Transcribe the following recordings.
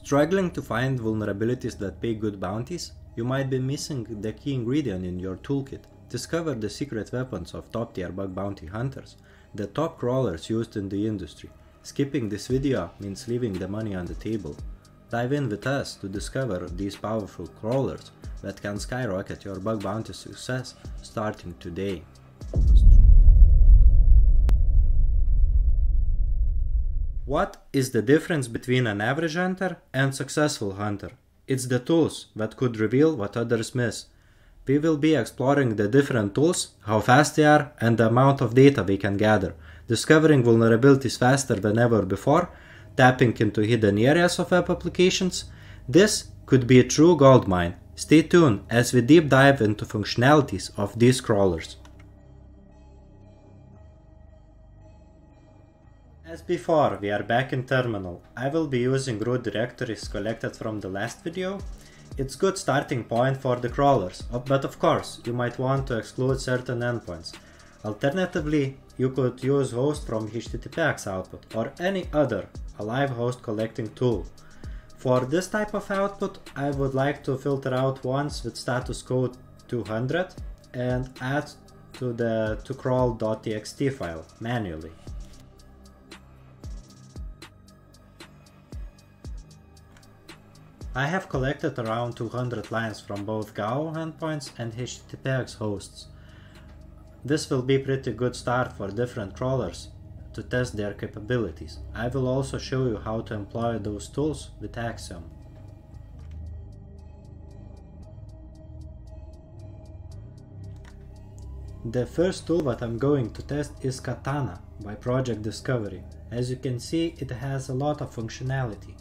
Struggling to find vulnerabilities that pay good bounties? You might be missing the key ingredient in your toolkit. Discover the secret weapons of top-tier bug bounty hunters, the top crawlers used in the industry. Skipping this video means leaving the money on the table. Dive in with us to discover these powerful crawlers that can skyrocket your bug bounty success starting today. What is the difference between an average hunter and successful hunter? It's the tools that could reveal what others miss. We will be exploring the different tools, how fast they are, and the amount of data we can gather, discovering vulnerabilities faster than ever before, tapping into hidden areas of web applications. This could be a true goldmine. Stay tuned as we deep dive into functionalities of these crawlers. As before, we are back in terminal. I will be using root directories collected from the last video. It's good starting point for the crawlers, but of course, you might want to exclude certain endpoints. Alternatively, you could use host from HTTPX output or any other alive host collecting tool. For this type of output, I would like to filter out ones with status code 200 and add to the tocrawl.txt file manually. I have collected around 200 lines from both Gau endpoints and HTTPX hosts. This will be pretty good start for different crawlers to test their capabilities. I will also show you how to employ those tools with Axiom. The first tool that I'm going to test is Katana by Project Discovery. As you can see, it has a lot of functionality.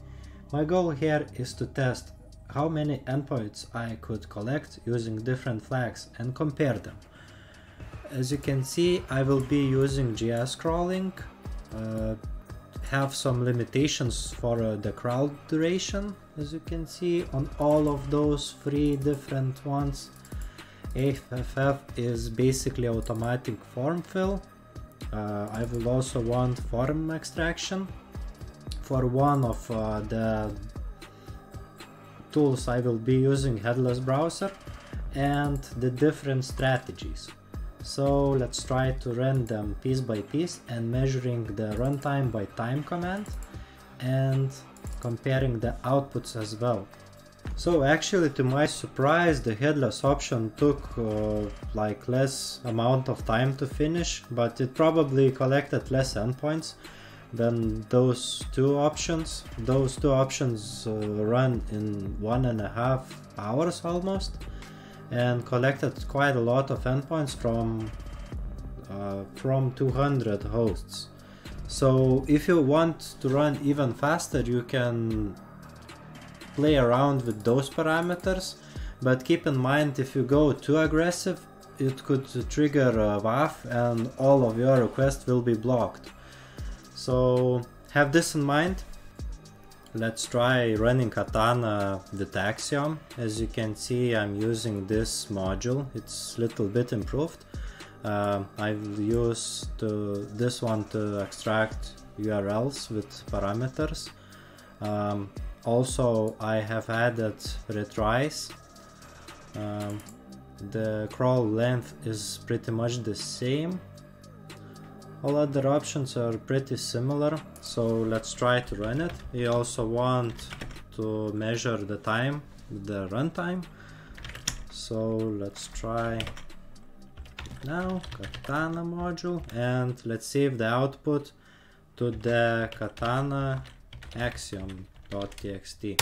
My goal here is to test how many endpoints I could collect using different flags and compare them. As you can see, I will be using GS crawling, have some limitations for the crawl duration, as you can see, on all of those three different ones. AFF is basically automatic form fill. I will also want form extraction. For one of the tools I will be using headless browser and the different strategies. So let's try to run them piece by piece and measuring the runtime by time command and comparing the outputs as well. So actually, to my surprise, the headless option took like less amount of time to finish, but it probably collected less endpoints than those two options. Those two options run in 1.5 hours almost and collected quite a lot of endpoints from 200 hosts. So if you want to run even faster, you can play around with those parameters, but keep in mind, if you go too aggressive, it could trigger a WAF and all of your requests will be blocked. So have this in mind. Let's try running Katana with Axiom. As you can see, I'm using this module. It's a little bit improved. I will use this one to extract URLs with parameters. Also, I have added retries. The crawl length is pretty much the same. All other options are pretty similar, so let's try to run it. We also want to measure the time, the runtime. So let's try now Katana module and let's save the output to the Katana axiom.txt.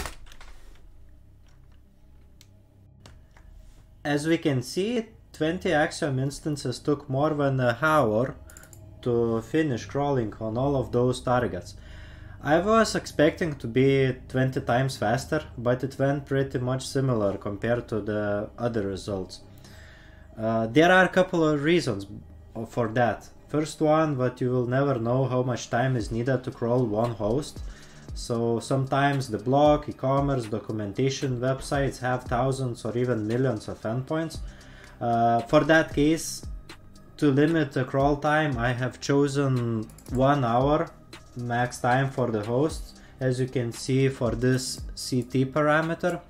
As we can see, 20 Axiom instances took more than an hour to finish crawling on all of those targets. I was expecting to be 20 times faster, but it went pretty much similar compared to the other results. There are a couple of reasons for that. First one, that you will never know how much time is needed to crawl one host. So sometimes the blog, e-commerce, documentation websites have thousands or even millions of endpoints. For that case, to limit the crawl time, I have chosen 1 hour max time for the hosts as you can see for this CT parameter.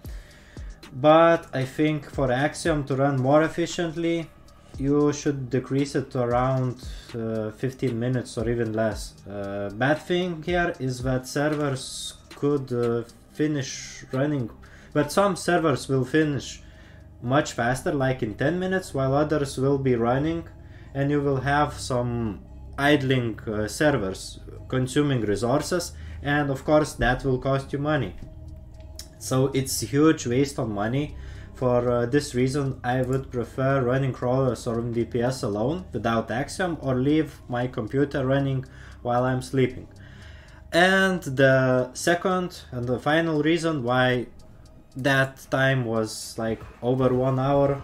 But I think for Axiom to run more efficiently, you should decrease it to around 15 minutes or even less. Bad thing here is that servers could finish running, but some servers will finish much faster, like in 10 minutes, while others will be running, and you will have some idling servers consuming resources, and of course that will cost you money. So it's a huge waste of money. For this reason, I would prefer running crawlers or NordVPN alone without Axiom, or leave my computer running while I'm sleeping. And the second and the final reason why that time was like over 1 hour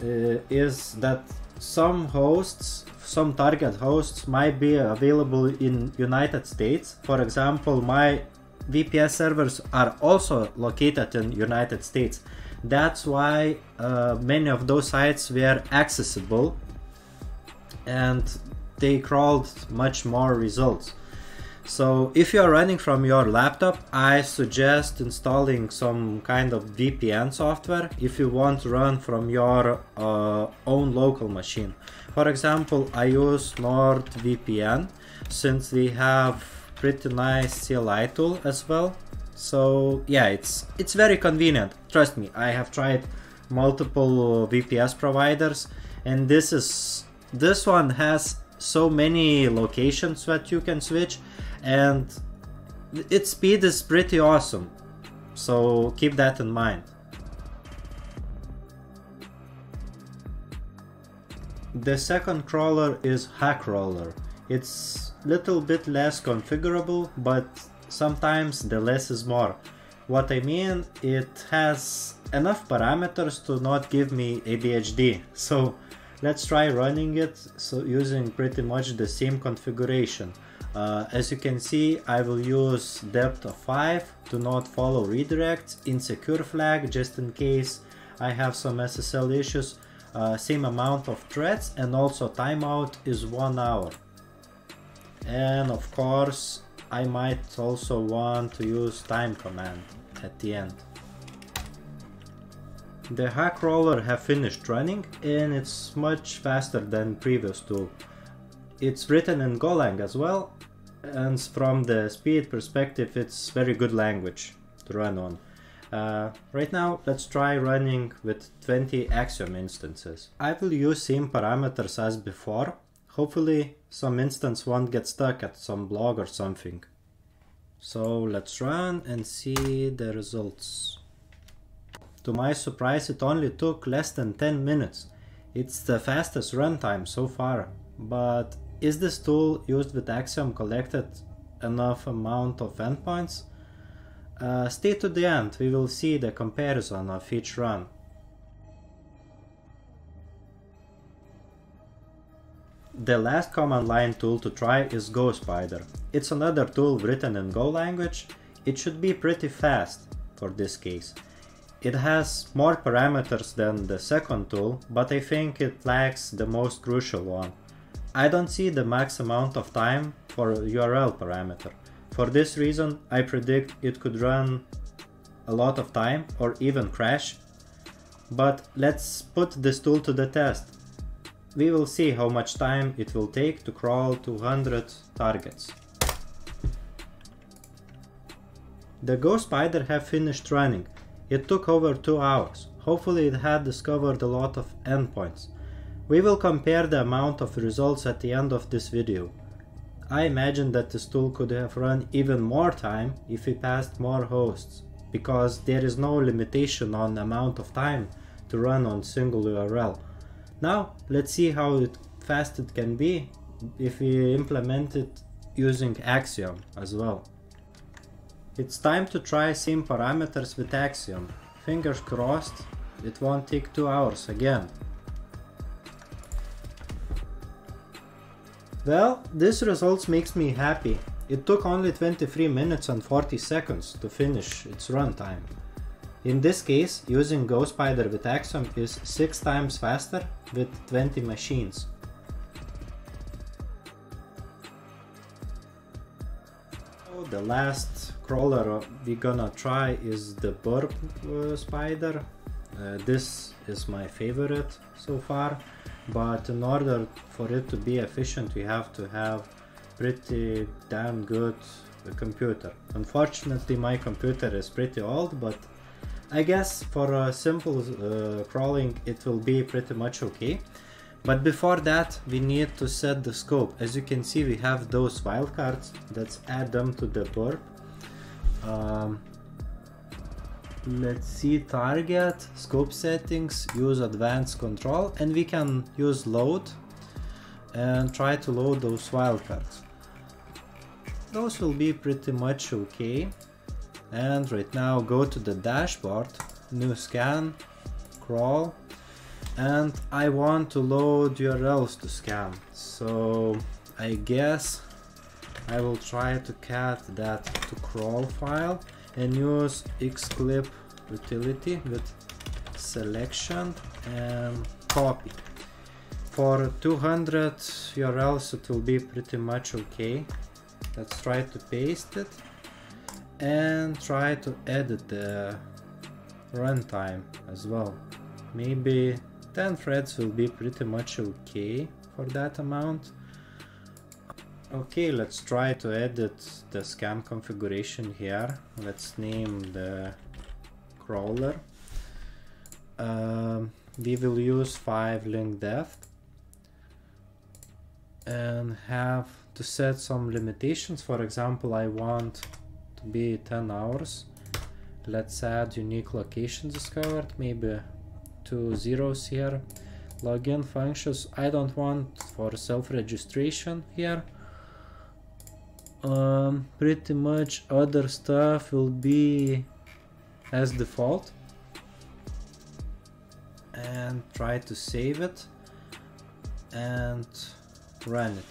is that some hosts, some target hosts might be available in United States. For example, my VPS servers are also located in United States. That's why many of those sites were accessible and they crawled much more results. So if you're running from your laptop, I suggest installing some kind of VPN software if you want to run from your own local machine. For example, I use NordVPN since they have pretty nice CLI tool as well. So yeah, it's very convenient. Trust me, I have tried multiple VPS providers, and this one has so many locations that you can switch, and its speed is pretty awesome. So keep that in mind. The second crawler is Hakrawler. It's little bit less configurable, but sometimes the less is more. What I mean, it has enough parameters to not give me ADHD. So let's try running it using pretty much the same configuration. As you can see, I will use depth of 5, do not follow redirects, insecure flag just in case I have some SSL issues, same amount of threads, and also timeout is 1 hour. And of course, I might also want to use time command at the end. The Hakrawler have finished running, and it's much faster than previous tool. It's written in Golang as well, and from the speed perspective, it's very good language to run on. Right now, let's try running with 20 Axiom instances. I will use same parameters as before. Hopefully some instance won't get stuck at some blog or something. So let's run and see the results. To my surprise, it only took less than 10 minutes. It's the fastest runtime so far. But is this tool used with Axiom collected enough amount of endpoints? Stay to the end, we will see the comparison of each run. The last command line tool to try is GoSpider. It's another tool written in Go language. It should be pretty fast for this case. It has more parameters than the second tool, but I think it lacks the most crucial one. I don't see the max amount of time for URL parameter. For this reason, I predict it could run a lot of time or even crash. But let's put this tool to the test. We will see how much time it will take to crawl 200 targets. The GoSpider have finished running. It took over 2 hours. Hopefully it had discovered a lot of endpoints. We will compare the amount of results at the end of this video. I imagine that this tool could have run even more time if we passed more hosts, because there is no limitation on the amount of time to run on single URL. Now let's see how fast it can be if we implement it using Axiom as well. It's time to try same parameters with Axiom. Fingers crossed it won't take 2 hours again. Well, this results makes me happy. It took only 23 minutes and 40 seconds to finish its runtime. In this case, using GoSpider with Axiom is 6 times faster with 20 machines. So the last crawler we're gonna try is the Burp Spider. This is my favorite so far, but in order for it to be efficient we have to have pretty damn good computer. Unfortunately my computer is pretty old, but I guess for a simple crawling it will be pretty much okay. But before that we need to set the scope. As you can see we have those wildcards, let's add them to the burp. Let's see, target, scope settings, use advanced control, and we can use load and try to load those wildcards. Those will be pretty much okay. And right now go to the dashboard, new scan, crawl, and I want to load URLs to scan. So I guess I will try to cat that to crawl file and use xclip utility with selection and copy. For 200 URLs it will be pretty much okay. Let's try to paste it and try to edit the runtime as well. Maybe 10 threads will be pretty much okay for that amount. Okay, let's try to edit the scam configuration here. Let's name the crawler. We will use 5 link depth and have to set some limitations. For example, I want to be 10 hours. Let's add unique locations discovered, maybe 2 zeros here. Login functions, I don't want for self-registration here. Pretty much other stuff will be as default, and try to save it and run it.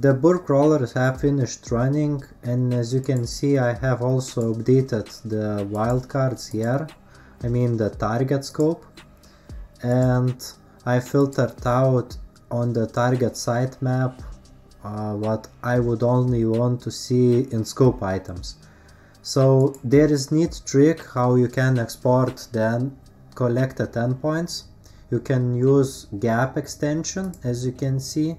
The burp crawlers have finished running, and as you can see I have also updated the wildcards here, I mean the target scope, and I filtered out on the target sitemap what I would only want to see in scope items. So there is neat trick how you can export then collected endpoints. You can use Gap extension as you can see,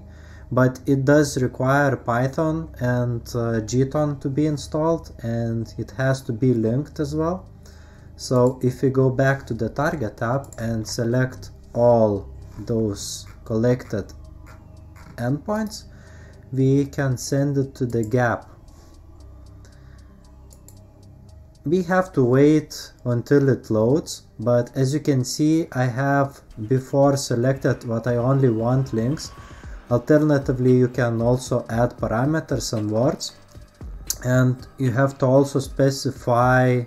but it does require Python and Jython to be installed, and it has to be linked as well. So if you go back to the target tab and select all those collected endpoints, we can send it to the Gap. We have to wait until it loads, but as you can see I have before selected what I only want links. Alternatively you can also add parameters and words, and you have to also specify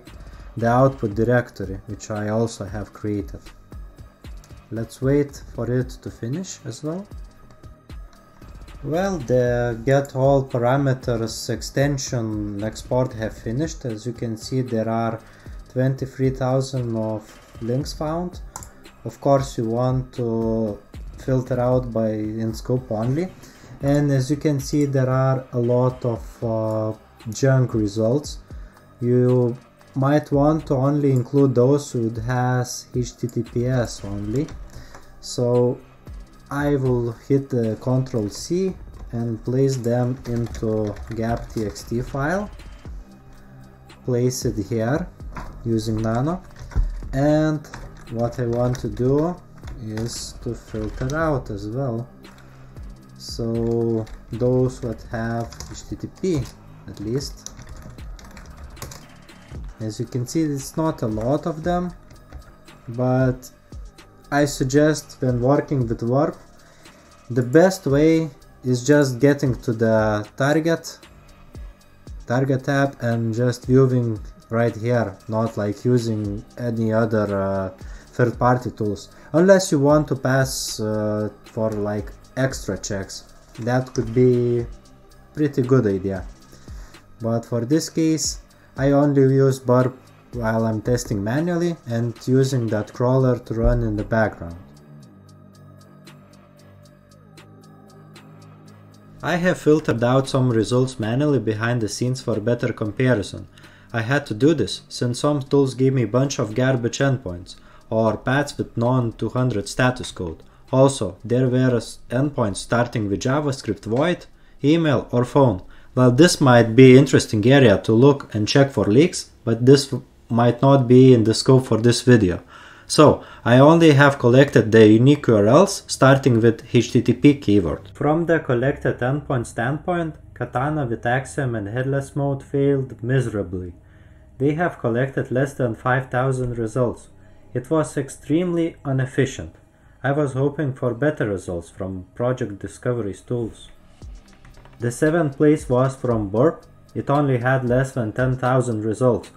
the output directory, which I also have created. Let's wait for it to finish as well. Well, the get all parameters extension export have finished. As you can see there are 23,000 of links found. Of course you want to filter out by in scope only, and as you can see there are a lot of junk results. You might want to only include those who has HTTPS only. So I will hit the Ctrl C and place them into gap.txt file, place it here using nano, and what I want to do is to filter out as well. So those that have HTTP at least. As you can see it's not a lot of them, but I suggest when working with Burp, the best way is just getting to the target tab and just viewing right here, not like using any other third-party tools, unless you want to pass for like extra checks. That could be pretty good idea, but for this case I only use Burp while I'm testing manually and using that crawler to run in the background. I have filtered out some results manually behind the scenes for better comparison. I had to do this, since some tools give me a bunch of garbage endpoints, or paths with non-200 status code. Also, there were endpoints starting with JavaScript void, email or phone. Well, this might be an interesting area to look and check for leaks, but this might not be in the scope for this video. So, I only have collected the unique URLs starting with HTTP keyword. From the collected endpoint standpoint, Katana with Axiom and headless mode failed miserably. They have collected less than 5,000 results. It was extremely inefficient. I was hoping for better results from Project Discovery's tools. The 7th place was from Burp. It only had less than 10,000 results.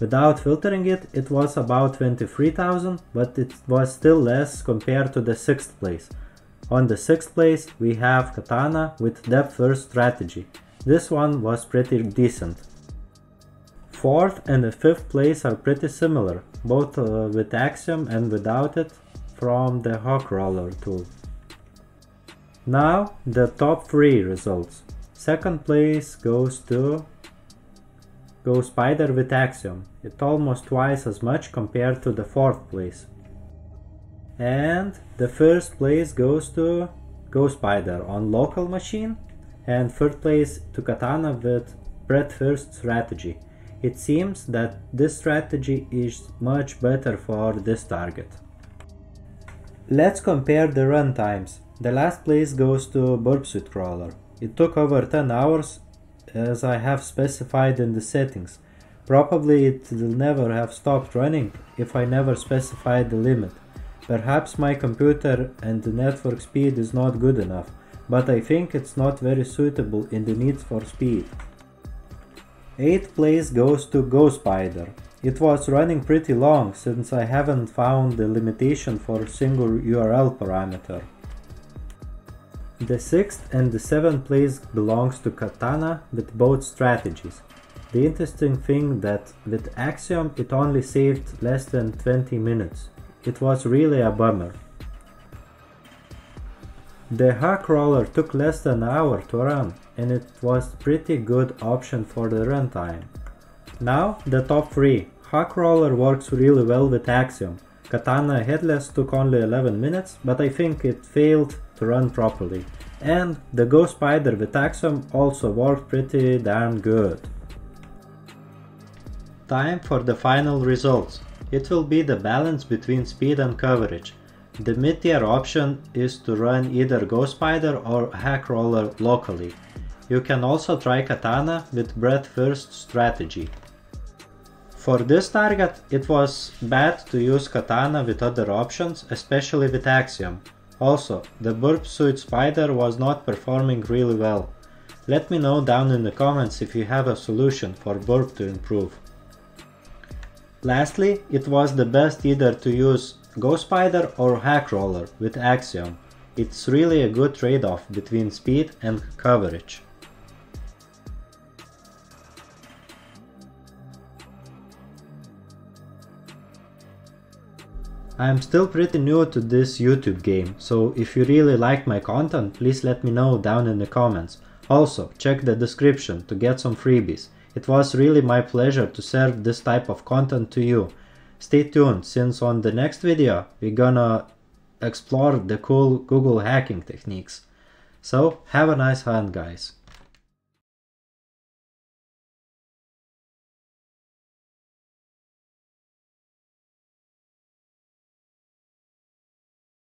Without filtering it, it was about 23,000, but it was still less compared to the 6th place. On the 6th place, we have Katana with depth-first strategy. This one was pretty decent. 4th and the 5th place are pretty similar, both with Axiom and without it, from the Hakrawler tool. Now the top 3 results. 2nd place goes to GoSpider with Axiom. It's almost twice as much compared to the 4th place. And the 1st place goes to GoSpider on local machine, and 3rd place to Katana with breadth-first strategy. It seems that this strategy is much better for this target. Let's compare the run times. The last place goes to Burp Spider. It took over 10 hours as I have specified in the settings. Probably it will never have stopped running if I never specified the limit. Perhaps my computer and the network speed is not good enough, but I think it's not very suitable in the needs for speed. 8th place goes to GoSpider. It was running pretty long since I haven't found the limitation for a single URL parameter. The 6th and the 7th place belongs to Katana with both strategies. The interesting thing that with Axiom it only saved less than 20 minutes. It was really a bummer. The Hakrawler took less than an hour to run, and it was pretty good option for the runtime. Now the top 3. Hakrawler works really well with Axiom. Katana headless took only 11 minutes, but I think it failed to run properly. And the GoSpider with Axiom also worked pretty darn good. Time for the final results. It will be the balance between speed and coverage. The mid-tier option is to run either GoSpider or Hakrawler locally. You can also try Katana with breadth-first strategy. For this target, it was bad to use Katana with other options, especially with Axiom. Also, the Burp Spider was not performing really well. Let me know down in the comments if you have a solution for Burp to improve. Lastly, it was the best either to use GoSpider or Hakrawler with Axiom. It's really a good trade-off between speed and coverage. I am still pretty new to this YouTube game, so if you really like my content, please let me know down in the comments. Also, check the description to get some freebies. It was really my pleasure to serve this type of content to you. Stay tuned, since on the next video we're gonna explore the cool Google hacking techniques. So, have a nice hunt, guys!